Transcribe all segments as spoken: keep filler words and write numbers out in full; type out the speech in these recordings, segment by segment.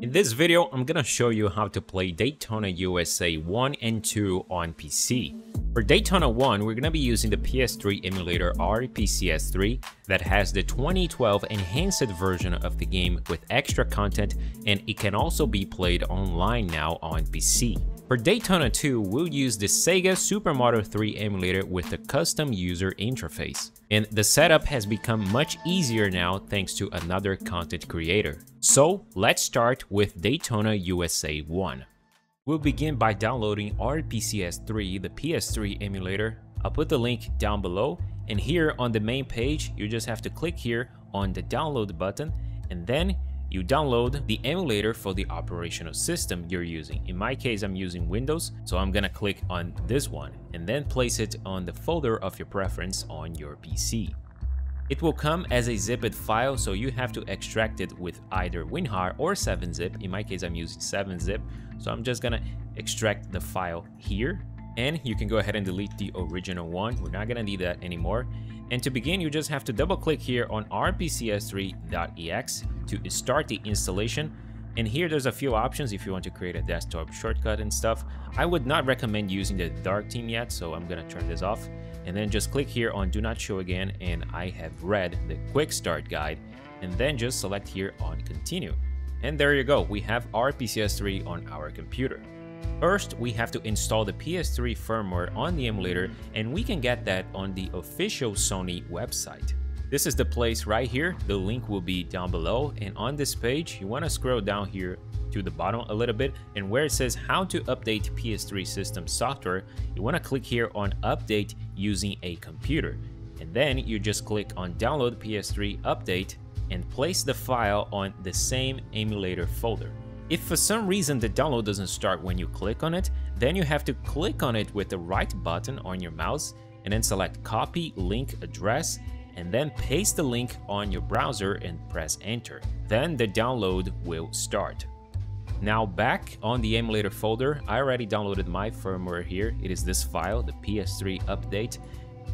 In this video, I'm gonna show you how to play Daytona U S A one and two on P C. For Daytona one, we're gonna be using the P S three emulator R P C S three that has the twenty twelve enhanced version of the game with extra content, and it can also be played online now on P C. For Daytona two, we'll use the Sega supermodel three emulator with a custom user interface. And the setup has become much easier now thanks to another content creator. So let's start with Daytona U S A one. We'll begin by downloading R P C S three, the P S three emulator. I'll put the link down below, and here on the main page, you just have to click here on the download button, and then you download the emulator for the operational system you're using. In my case, I'm using Windows, so I'm gonna click on this one and then place it on the folder of your preference on your P C. It will come as a zipped file, so you have to extract it with either WinRAR or seven zip. In my case, I'm using seven zip, so I'm just gonna extract the file here. And you can go ahead and delete the original one. We're not gonna need that anymore. And to begin, you just have to double click here on R P C S three dot E X to start the installation. And here there's a few options if you want to create a desktop shortcut and stuff. I would not recommend using the dark theme yet, so I'm gonna turn this off. And then just click here on Do Not Show Again, and I have read the Quick Start Guide. And then just select here on Continue. And there you go, we have R P C S three on our computer. First, we have to install the P S three firmware on the emulator, and we can get that on the official Sony website. This is the place right here. The link will be down below, and on this page, you want to scroll down here to the bottom a little bit, and where it says how to update P S three system software, you want to click here on update using a computer, and then you just click on download P S three update and place the file on the same emulator folder. If for some reason the download doesn't start when you click on it, then you have to click on it with the right button on your mouse and then select copy link address and then paste the link on your browser and press enter. Then the download will start. Now back on the emulator folder, I already downloaded my firmware here. It is this file, the P S three update.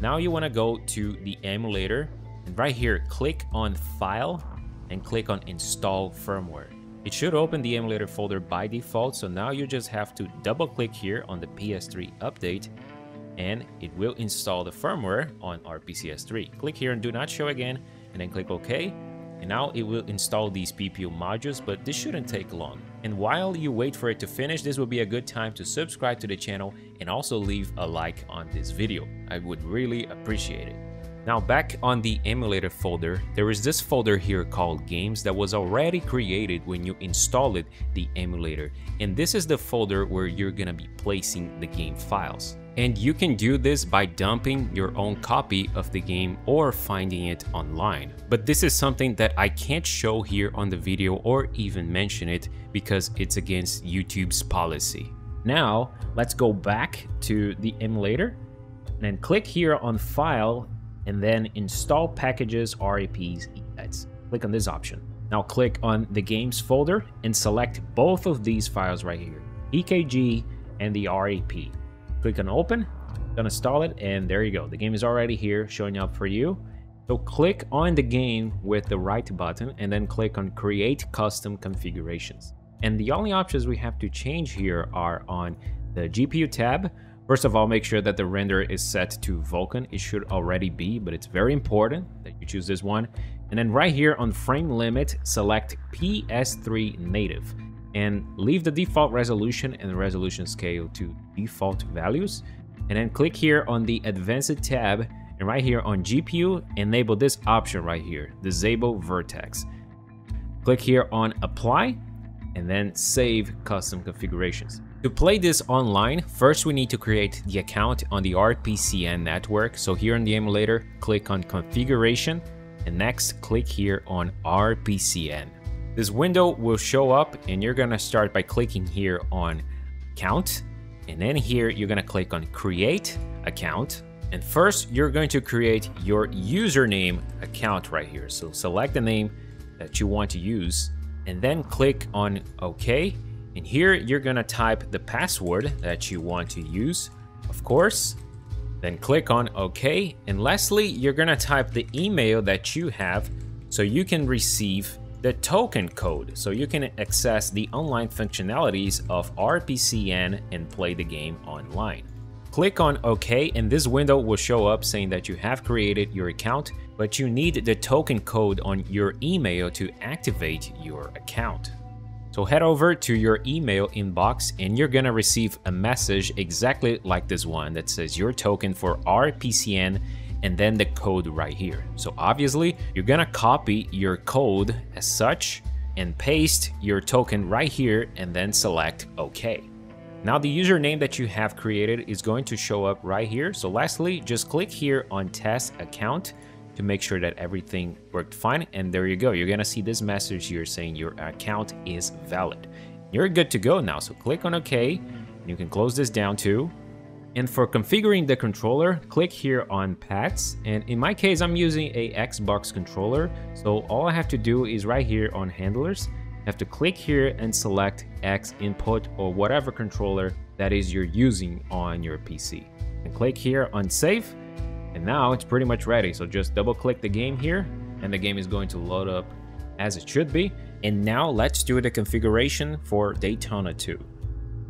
Now you want to go to the emulator and right here click on file and click on install firmware. It should open the emulator folder by default, so now you just have to double click here on the P S three update and it will install the firmware on R P C S three. Click here on Do Not Show Again and then click OK. And now it will install these P P U modules, but this shouldn't take long. And while you wait for it to finish, this will be a good time to subscribe to the channel and also leave a like on this video. I would really appreciate it. Now back on the emulator folder, there is this folder here called Games that was already created when you installed the emulator. And this is the folder where you're gonna be placing the game files. And you can do this by dumping your own copy of the game or finding it online. But this is something that I can't show here on the video or even mention it because it's against YouTube's policy. Now let's go back to the emulator and then click here on File and then install packages, R A Ps, E X. Click on this option. Now click on the games folder and select both of these files right here, E K G and the R A P. Click on open, gonna install it, and there you go. The game is already here showing up for you. So click on the game with the right button and then click on create custom configurations. And the only options we have to change here are on the G P U tab. First of all, make sure that the render is set to Vulkan. It should already be, but it's very important that you choose this one. And then right here on frame limit, select P S three native and leave the default resolution and the resolution scale to default values. And then click here on the advanced tab and right here on G P U, enable this option right here, disable vertex. Click here on apply and then save custom configurations. To play this online, first we need to create the account on the R P C N network. So here in the emulator, click on Configuration and next click here on R P C N. This window will show up and you're gonna start by clicking here on Account and then here you're gonna click on Create Account. And first you're going to create your username account right here. So select the name that you want to use and then click on OK. And here you're gonna type the password that you want to use, of course, then click on OK. And lastly, you're gonna type the email that you have so you can receive the token code, so you can access the online functionalities of R P C N and play the game online. Click on OK and this window will show up saying that you have created your account, but you need the token code on your email to activate your account. So head over to your email inbox and you're gonna receive a message exactly like this one that says your token for R P C N and then the code right here. So obviously you're gonna copy your code as such and paste your token right here and then select OK. Now the username that you have created is going to show up right here. So lastly, just click here on test account to make sure that everything worked fine. And there you go. You're gonna see this message here saying your account is valid. You're good to go now. So click on OK, and you can close this down too. And for configuring the controller, click here on pads. And in my case, I'm using a Xbox controller. So all I have to do is right here on handlers, I have to click here and select X input or whatever controller that is you're using on your P C. And click here on save. And now it's pretty much ready. So just double click the game here and the game is going to load up as it should be. And now let's do the configuration for Daytona two.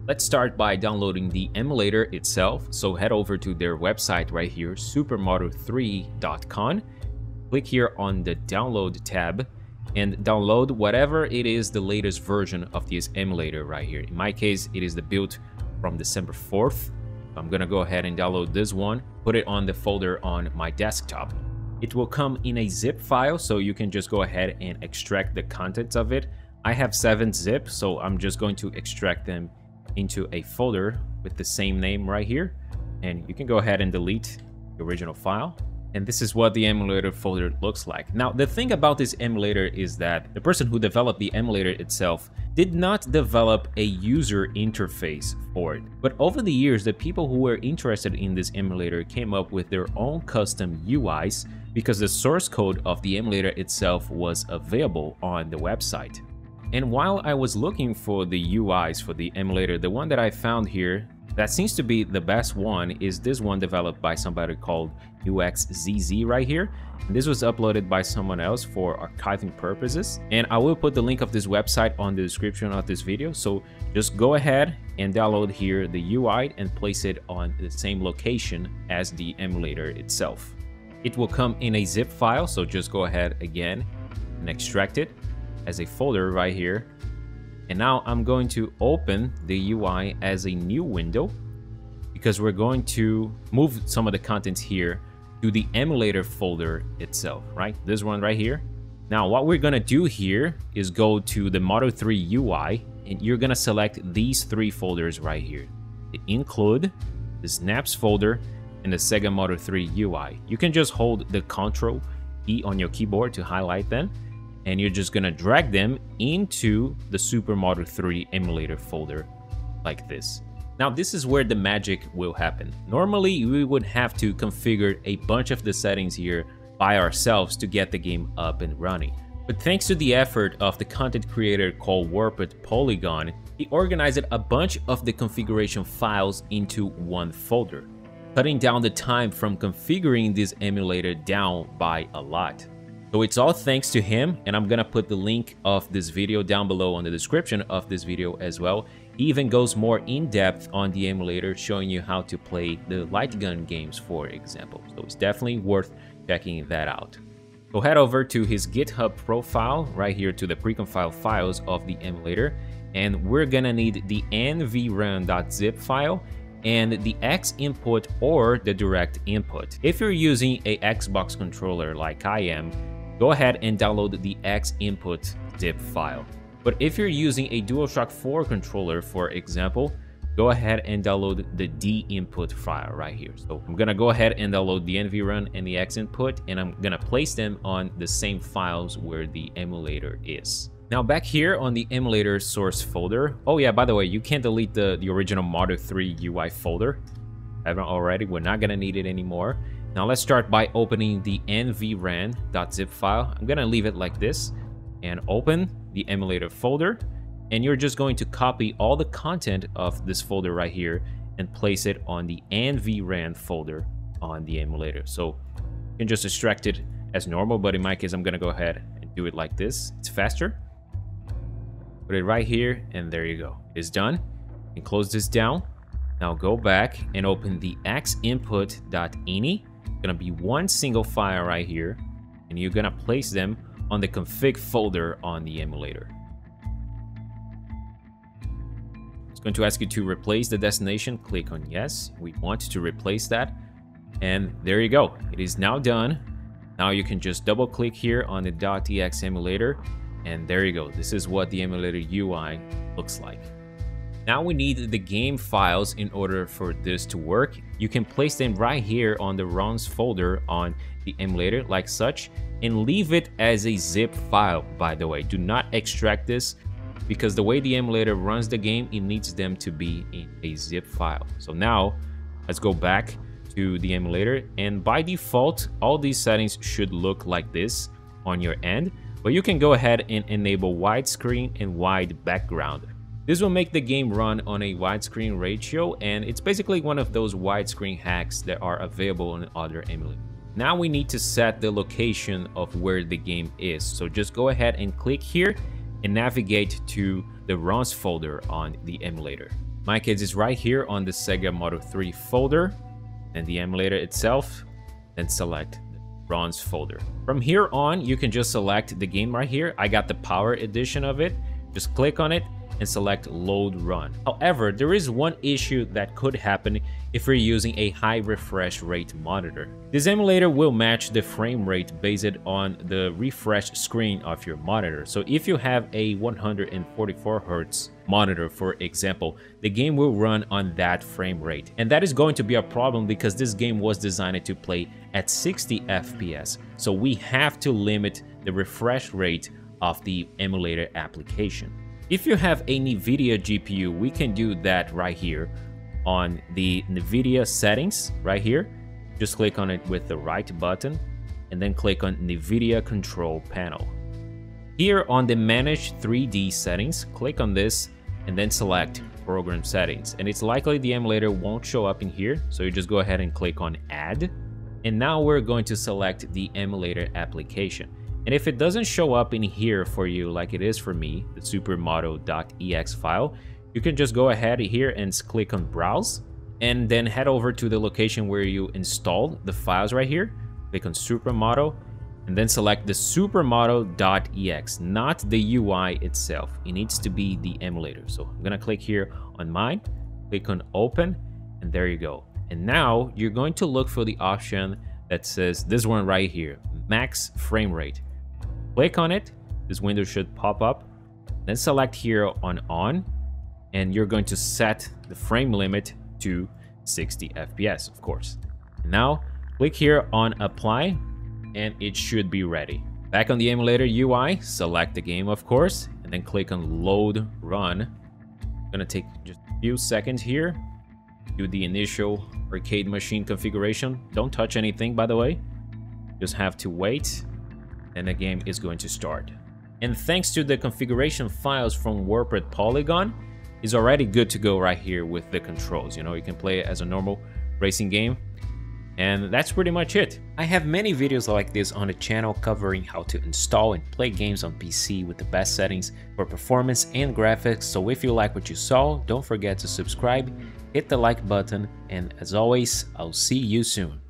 Let's start by downloading the emulator itself. So head over to their website right here, supermodel three dot com. Click here on the download tab and download whatever it is the latest version of this emulator right here. In my case, it is the build from December fourth. I'm gonna go ahead and download this one, put it on the folder on my desktop. It will come in a zip file, so you can just go ahead and extract the contents of it. I have seven zip, so I'm just going to extract them into a folder with the same name right here. And you can go ahead and delete the original file. And this is what the emulator folder looks like. Now, the thing about this emulator is that the person who developed the emulator itself did not develop a user interface for it. But over the years, the people who were interested in this emulator came up with their own custom U Is because the source code of the emulator itself was available on the website. And while I was looking for the U Is for the emulator, the one that I found here that seems to be the best one is this one developed by somebody called U X Z Z right here. And this was uploaded by someone else for archiving purposes. And I will put the link of this website on the description of this video. So just go ahead and download here the U I and place it on the same location as the emulator itself. It will come in a zip file. So just go ahead again and extract it as a folder right here. And now I'm going to open the U I as a new window because we're going to move some of the contents here to the emulator folder itself, right? This one right here. Now, what we're gonna do here is go to the Model three U I and you're gonna select these three folders right here. The include, the snaps folder, and the Sega Model three U I. You can just hold the Control E on your keyboard to highlight them. And you're just gonna drag them into the Supermodel three emulator folder like this. Now, this is where the magic will happen. Normally, we would have to configure a bunch of the settings here by ourselves to get the game up and running. But thanks to the effort of the content creator called Warped Polygon, he organized a bunch of the configuration files into one folder, cutting down the time from configuring this emulator down by a lot. So it's all thanks to him, and I'm gonna put the link of this video down below on the description of this video as well. He even goes more in depth on the emulator, showing you how to play the light gun games, for example. So it's definitely worth checking that out. So head over to his GitHub profile right here to the precompiled files of the emulator, and we're gonna need the N V ram dot zip file and the X input or the direct input. If you're using a Xbox controller like I am, go ahead and download the X input zip file. But if you're using a DualShock four controller, for example, go ahead and download the D input file right here. So I'm gonna go ahead and download the N V ram and the X input, and I'm gonna place them on the same files where the emulator is. Now back here on the emulator source folder. Oh yeah, by the way, you can't delete the, the original Model three U I folder. I haven't already, we're not gonna need it anymore. Now let's start by opening the N V ram dot zip file. I'm gonna leave it like this and open the emulator folder. And you're just going to copy all the content of this folder right here and place it on the N V ram folder on the emulator. So you can just extract it as normal, but in my case, I'm gonna go ahead and do it like this. It's faster. Put it right here, and there you go. It's done. And close this down. Now go back and open the x input dot I N I. It's gonna be one single file right here, and you're gonna place them on the config folder on the emulator. It's going to ask you to replace the destination. Click on yes. We want to replace that. And there you go. It is now done. Now you can just double click here on the .exe emulator, and there you go. This is what the emulator U I looks like. Now we need the game files in order for this to work. You can place them right here on the ROMs folder on the emulator like such, and leave it as a zip file, by the way. Do not extract this, because the way the emulator runs the game, it needs them to be in a zip file. So now let's go back to the emulator, and by default, all these settings should look like this on your end, but you can go ahead and enable widescreen and wide background. This will make the game run on a widescreen ratio, and it's basically one of those widescreen hacks that are available on other emulators. Now we need to set the location of where the game is, so just go ahead and click here and navigate to the ROMs folder on the emulator. My case is right here on the Sega Model three folder, and the emulator itself, then select the ROMs folder. From here on, you can just select the game right here. I got the Power Edition of it. Just click on it and select load run. However, there is one issue that could happen if you're using a high refresh rate monitor. This emulator will match the frame rate based on the refresh screen of your monitor. So if you have a one hundred forty-four hertz monitor, for example, the game will run on that frame rate. And that is going to be a problem because this game was designed to play at sixty F P S. So we have to limit the refresh rate of the emulator application. If you have a NVIDIA G P U, we can do that right here on the NVIDIA settings right here. Just click on it with the right button and then click on NVIDIA control panel. Here on the manage three D settings, click on this and then select program settings. And it's likely the emulator won't show up in here. So you just go ahead and click on add. And now we're going to select the emulator application. And if it doesn't show up in here for you like it is for me, the supermodel dot E X file, you can just go ahead here and click on browse and then head over to the location where you installed the files right here. Click on supermodel and then select the supermodel dot E X, not the U I itself. It needs to be the emulator. So I'm gonna click here on mine, click on open, and there you go. And now you're going to look for the option that says this one right here, max frame rate. Click on it, this window should pop up, then select here on on, and you're going to set the frame limit to sixty F P S, of course. Now, click here on apply, and it should be ready. Back on the emulator U I, select the game, of course, and then click on load run. It's gonna take just a few seconds here. Do the initial arcade machine configuration. Don't touch anything, by the way. Just have to wait, and the game is going to start. And thanks to the configuration files from Warped Polygon, it's already good to go right here with the controls. You know, you can play it as a normal racing game. And that's pretty much it. I have many videos like this on the channel covering how to install and play games on P C with the best settings for performance and graphics. So if you like what you saw, don't forget to subscribe, hit the like button, and as always, I'll see you soon.